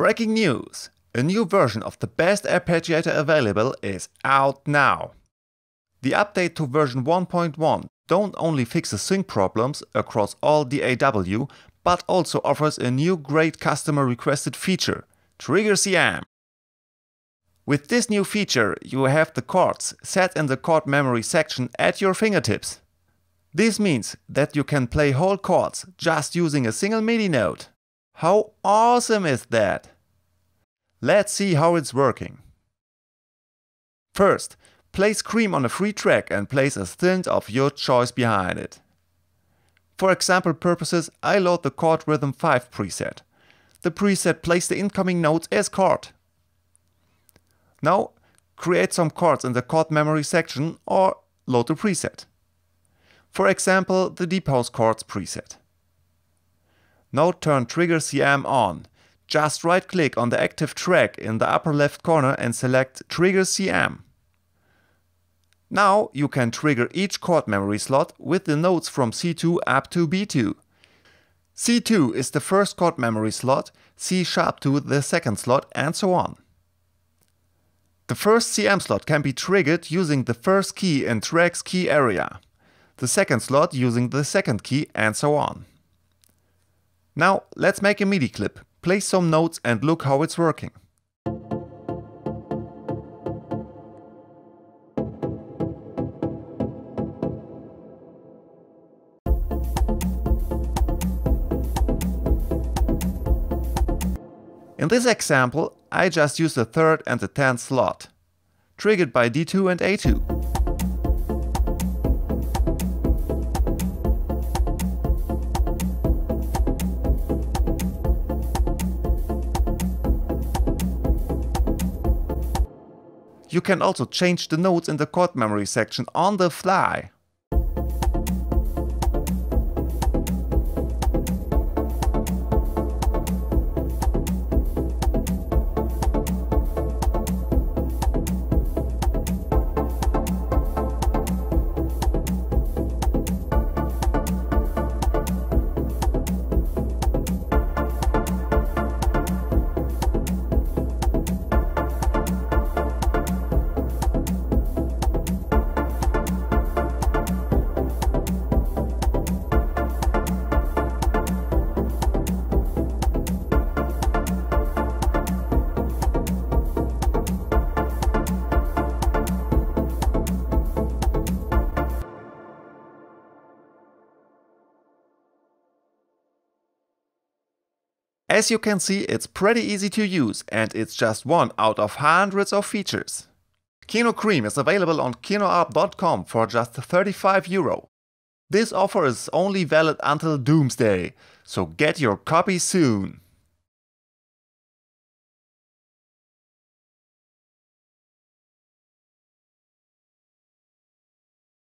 Breaking news! A new version of the best arpeggiator available is out now! The update to version 1.1 don't only fixes sync problems across all DAW, but also offers a new great customer requested feature, Trigger CM. With this new feature, you have the chords set in the chord memory section at your fingertips. This means that you can play whole chords just using a single MIDI note. How awesome is that? Let's see how it's working. First, play Scream on a free track and place a synth of your choice behind it. For example purposes, I load the Chord Rhythm 5 preset. The preset plays the incoming notes as chord. Now, create some chords in the chord memory section or load the preset. For example, the Deep House Chords preset. Now turn Trigger CM on. Just right-click on the active track in the upper left corner and select Trigger CM. Now you can trigger each chord memory slot with the notes from C2 up to B2. C2 is the first chord memory slot, C♯2 the second slot, and so on. The first CM slot can be triggered using the first key in track's key area, the second slot using the second key, and so on. Now let's make a MIDI clip, play some notes and look how it's working. In this example, I just used the 3rd and the 10th slot, triggered by D2 and A2. You can also change the notes in the chord memory section on the fly. As you can see, it's pretty easy to use and it's just one out of hundreds of features. Kino Cream is available on kinoart.com for just €35. This offer is only valid until Doomsday, so get your copy soon!